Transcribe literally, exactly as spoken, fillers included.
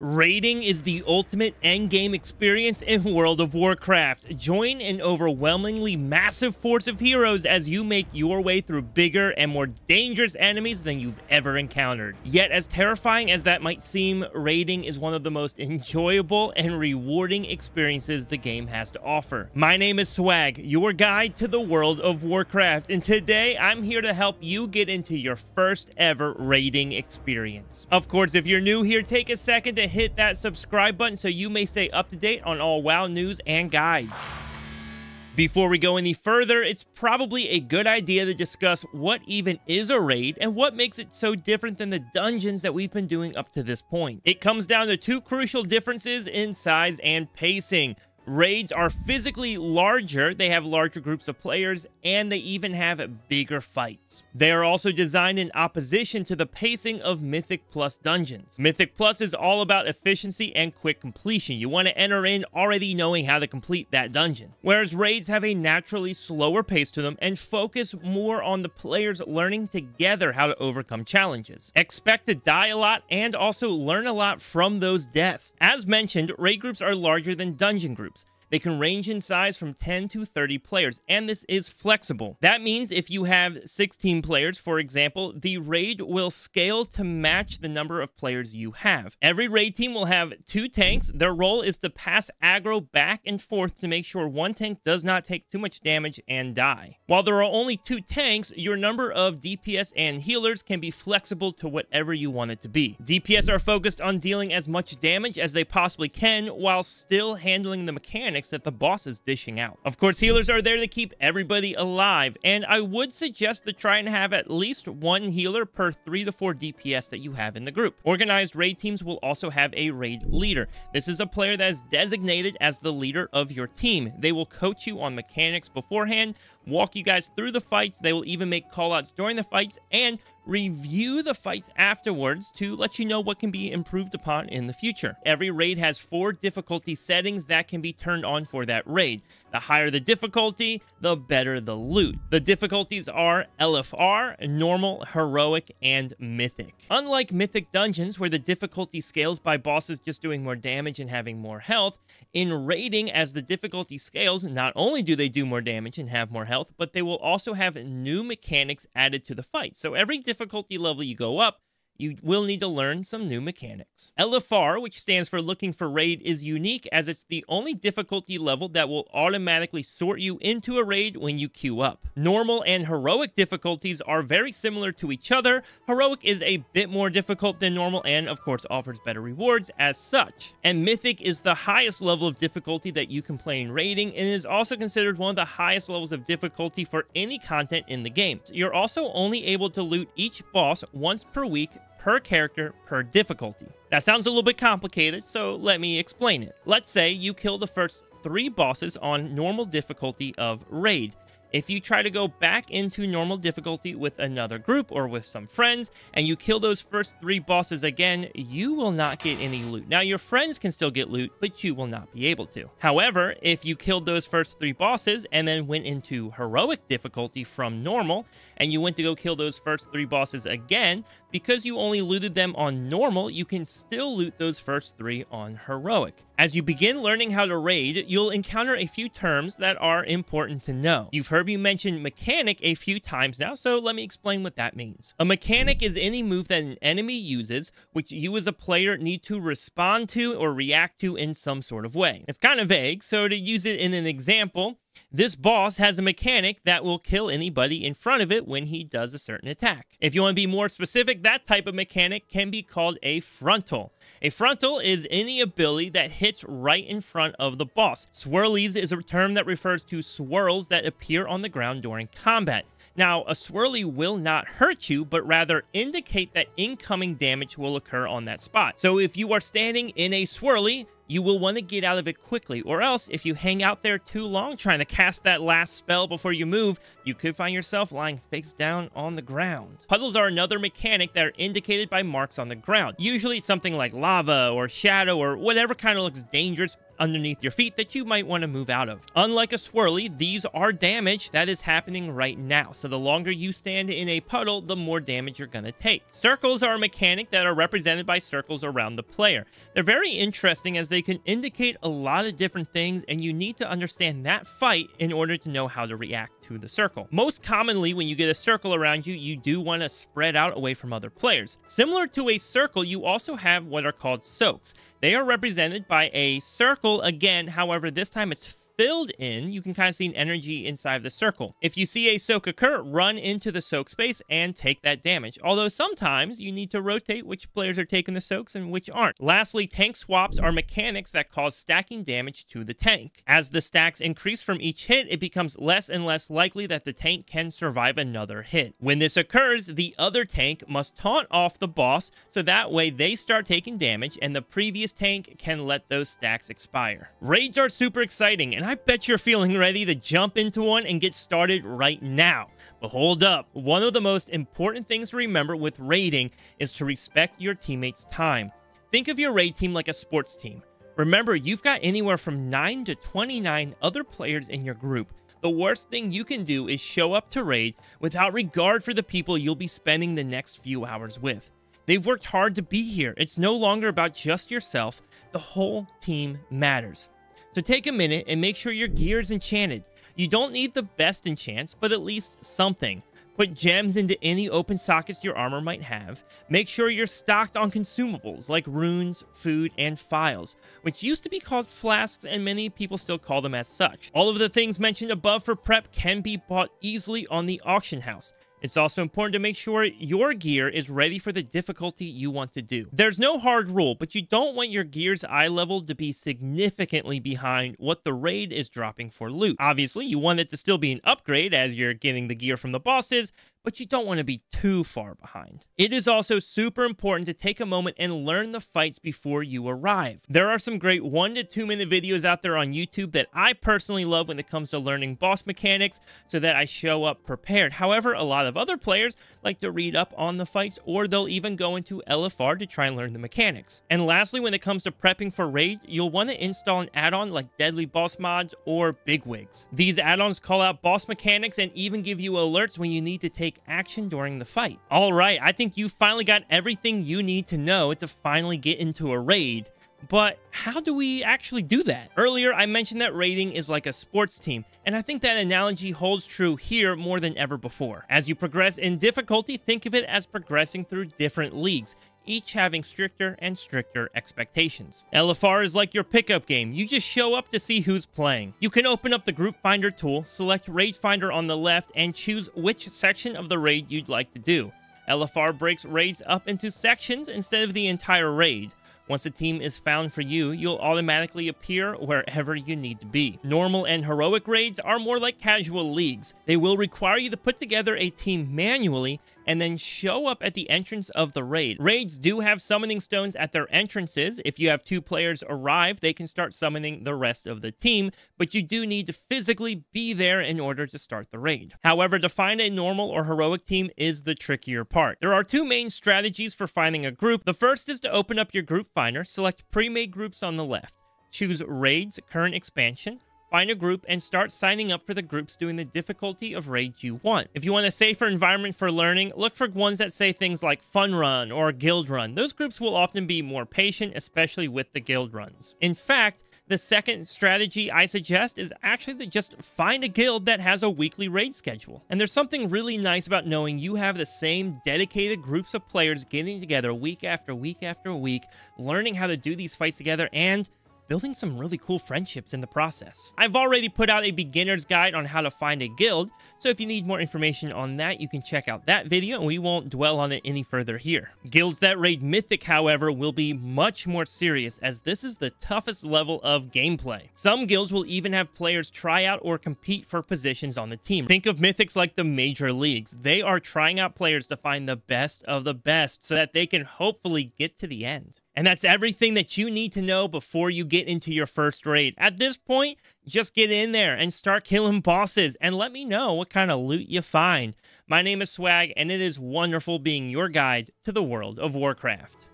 Raiding is the ultimate endgame experience in World of Warcraft. Join an overwhelmingly massive force of heroes as you make your way through bigger and more dangerous enemies than you've ever encountered. Yet, as terrifying as that might seem, raiding is one of the most enjoyable and rewarding experiences the game has to offer. My name is Swag, your guide to the World of Warcraft, and today I'm here to help you get into your first ever raiding experience. Of course, if you're new here, take a second to hit that subscribe button so you may stay up to date on all WoW news and guides. Before we go any further, it's probably a good idea to discuss what even is a raid and what makes it so different than the dungeons that we've been doing up to this point. It comes down to two crucial differences in size and pacing. Raids are physically larger, they have larger groups of players, and they even have bigger fights. They are also designed in opposition to the pacing of Mythic Plus dungeons. Mythic Plus is all about efficiency and quick completion. You want to enter in already knowing how to complete that dungeon. Whereas raids have a naturally slower pace to them and focus more on the players learning together how to overcome challenges. Expect to die a lot and also learn a lot from those deaths. As mentioned, raid groups are larger than dungeon groups. They can range in size from ten to thirty players, and this is flexible. That means if you have sixteen players, for example, the raid will scale to match the number of players you have. Every raid team will have two tanks. Their role is to pass aggro back and forth to make sure one tank does not take too much damage and die. While there are only two tanks, your number of D P S and healers can be flexible to whatever you want it to be. D P S are focused on dealing as much damage as they possibly can while still handling the mechanics that the boss is dishing out. Of course, healers are there to keep everybody alive, and I would suggest to try and have at least one healer per three to four D P S that you have in the group. Organized raid teams will also have a raid leader. This is a player that is designated as the leader of your team. They will coach you on mechanics beforehand, walk you guys through the fights. They will even make callouts during the fights and review the fights afterwards to let you know what can be improved upon in the future. Every raid has four difficulty settings that can be turned on for that raid. The higher the difficulty, the better the loot. The difficulties are L F R, normal, heroic, and mythic. Unlike mythic dungeons, where the difficulty scales by bosses just doing more damage and having more health, in raiding, as the difficulty scales, not only do they do more damage and have more health, but they will also have new mechanics added to the fight. So every difficulty level you go up, you will need to learn some new mechanics. L F R, which stands for Looking for Raid, is unique as it's the only difficulty level that will automatically sort you into a raid when you queue up. Normal and heroic difficulties are very similar to each other. Heroic is a bit more difficult than normal and, of course, offers better rewards as such. And Mythic is the highest level of difficulty that you can play in raiding and is also considered one of the highest levels of difficulty for any content in the game. You're also only able to loot each boss once per week, per character, per difficulty. That sounds a little bit complicated, so let me explain it. Let's say you kill the first three bosses on normal difficulty of raid. If you try to go back into normal difficulty with another group or with some friends, and you kill those first three bosses again, you will not get any loot. Now, your friends can still get loot, but you will not be able to. However, if you killed those first three bosses and then went into heroic difficulty from normal, and you went to go kill those first three bosses again, because you only looted them on normal, you can still loot those first three on heroic. As you begin learning how to raid, you'll encounter a few terms that are important to know. You've heard Heard me mention mechanic a few times now, so let me explain what that means. A mechanic is any move that an enemy uses, which you as a player need to respond to or react to in some sort of way. It's kind of vague, so to use it in an example, this boss has a mechanic that will kill anybody in front of it when he does a certain attack. If you want to be more specific, that type of mechanic can be called a frontal. A frontal is any ability that hits right in front of the boss. Swirlies is a term that refers to swirls that appear on the ground during combat. Now, a swirly will not hurt you, but rather indicate that incoming damage will occur on that spot. So if you are standing in a swirly, you will want to get out of it quickly, or else if you hang out there too long trying to cast that last spell before you move, you could find yourself lying face down on the ground. Puddles are another mechanic that are indicated by marks on the ground, usually something like lava or shadow or whatever kind of looks dangerous underneath your feet that you might want to move out of. Unlike a swirly, these are damage that is happening right now, so the longer you stand in a puddle, the more damage you're going to take. Circles are a mechanic that are represented by circles around the player. They're very interesting as they can indicate a lot of different things, and you need to understand that fight in order to know how to react to the circle. Most commonly, when you get a circle around you, you do want to spread out away from other players. Similar to a circle, you also have what are called soaks. They are represented by a circle again, however, this time it's filled in. You can kind of see an energy inside of the circle. If you see a soak occur, run into the soak space and take that damage. Although sometimes you need to rotate which players are taking the soaks and which aren't. Lastly, tank swaps are mechanics that cause stacking damage to the tank. As the stacks increase from each hit, it becomes less and less likely that the tank can survive another hit. When this occurs, the other tank must taunt off the boss, so that way they start taking damage and the previous tank can let those stacks expire. Raids are super exciting, and I bet you're feeling ready to jump into one and get started right now. But hold up, one of the most important things to remember with raiding is to respect your teammates' time. Think of your raid team like a sports team. Remember, you've got anywhere from nine to twenty-nine other players in your group. The worst thing you can do is show up to raid without regard for the people you'll be spending the next few hours with. They've worked hard to be here. It's no longer about just yourself. The whole team matters. So take a minute and make sure your gear is enchanted. You don't need the best enchants, but at least something. Put gems into any open sockets your armor might have. Make sure you're stocked on consumables like runes, food, and phials, which used to be called flasks, and many people still call them as such. All of the things mentioned above for prep can be bought easily on the auction house. It's also important to make sure your gear is ready for the difficulty you want to do. There's no hard rule, but you don't want your gear's eye level to be significantly behind what the raid is dropping for loot. Obviously, you want it to still be an upgrade as you're getting the gear from the bosses, but you don't want to be too far behind. It is also super important to take a moment and learn the fights before you arrive. There are some great one to two minute videos out there on YouTube that I personally love when it comes to learning boss mechanics so that I show up prepared. However, a lot of other players like to read up on the fights, or they'll even go into L F R to try and learn the mechanics. And lastly, when it comes to prepping for raid, you'll want to install an add-on like Deadly Boss Mods or Big Wigs. These add-ons call out boss mechanics and even give you alerts when you need to take Take action during the fight. All right, I think you finally got everything you need to know to finally get into a raid. But how do we actually do that? Earlier, I mentioned that raiding is like a sports team, and I think that analogy holds true here more than ever before. As you progress in difficulty, think of it as progressing through different leagues, each having stricter and stricter expectations. L F R is like your pickup game. You just show up to see who's playing. You can open up the group finder tool, select raid finder on the left, and choose which section of the raid you'd like to do. L F R breaks raids up into sections instead of the entire raid. Once a team is found for you, you'll automatically appear wherever you need to be. Normal and heroic raids are more like casual leagues. They will require you to put together a team manually and then show up at the entrance of the raid. Raids do have summoning stones at their entrances. If you have two players arrive, they can start summoning the rest of the team, but you do need to physically be there in order to start the raid. However, to find a normal or heroic team is the trickier part. There are two main strategies for finding a group. The first is to open up your group finder, select pre-made groups on the left, choose Raids, Current Expansion, find a group, and start signing up for the groups doing the difficulty of raid you want. If you want a safer environment for learning, look for ones that say things like Fun Run or Guild Run. Those groups will often be more patient, especially with the guild runs. In fact, the second strategy I suggest is actually to just find a guild that has a weekly raid schedule. And there's something really nice about knowing you have the same dedicated groups of players getting together week after week after week, learning how to do these fights together, and building some really cool friendships in the process. I've already put out a beginner's guide on how to find a guild, so if you need more information on that, you can check out that video, and we won't dwell on it any further here. Guilds that raid Mythic, however, will be much more serious, as this is the toughest level of gameplay. Some guilds will even have players try out or compete for positions on the team. Think of Mythics like the major leagues. They are trying out players to find the best of the best so that they can hopefully get to the end. And that's everything that you need to know before you get into your first raid. At this point, just get in there and start killing bosses, and let me know what kind of loot you find. My name is Swag, and it is wonderful being your guide to the World of Warcraft.